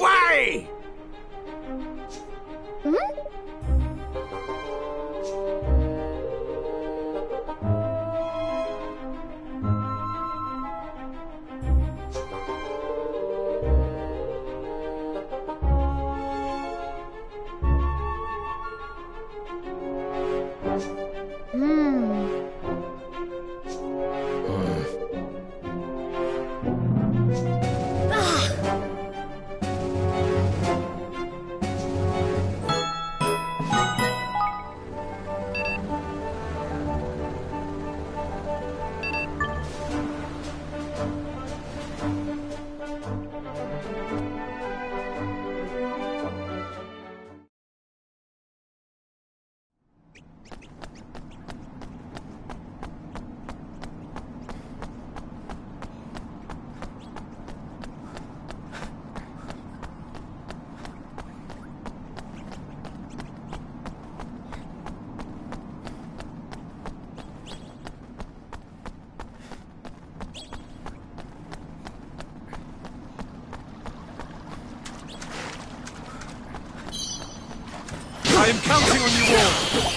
away! I'm counting on you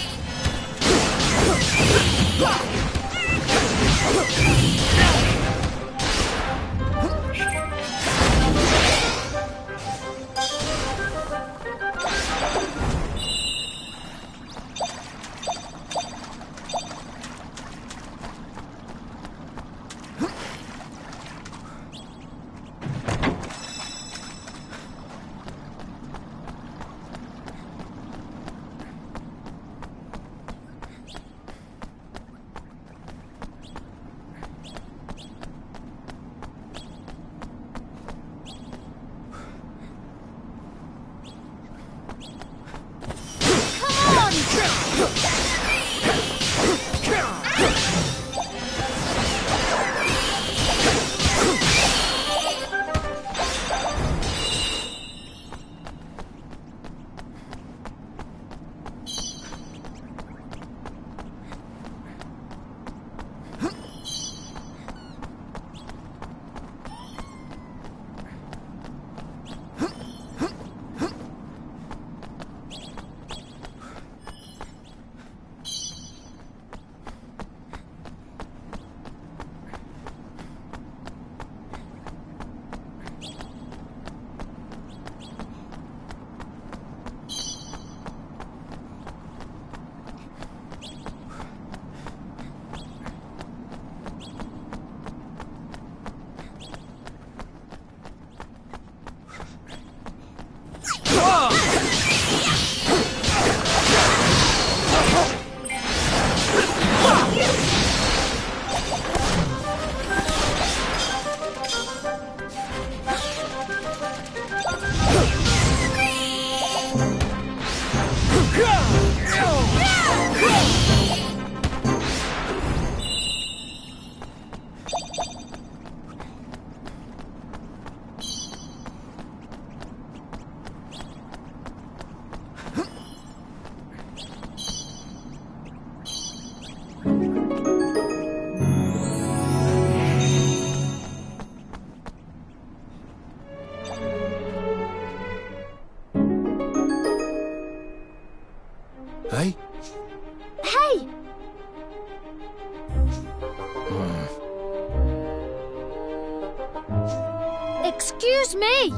Excuse me!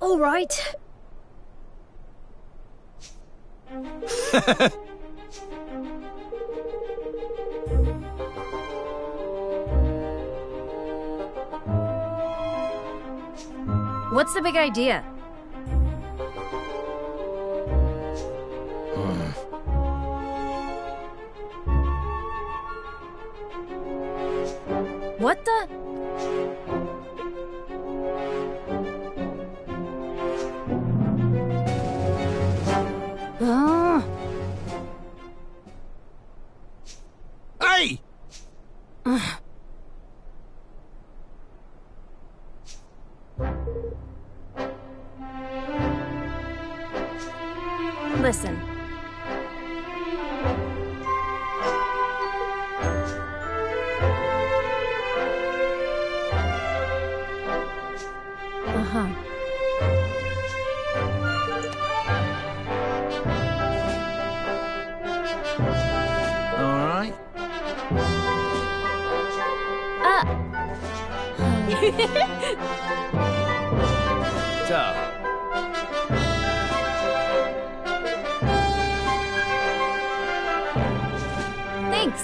All right. What's the big idea? What the? Hey! Listen. Ciao. Thanks.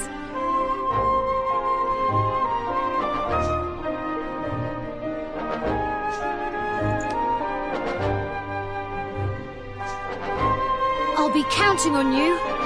I'll be counting on you.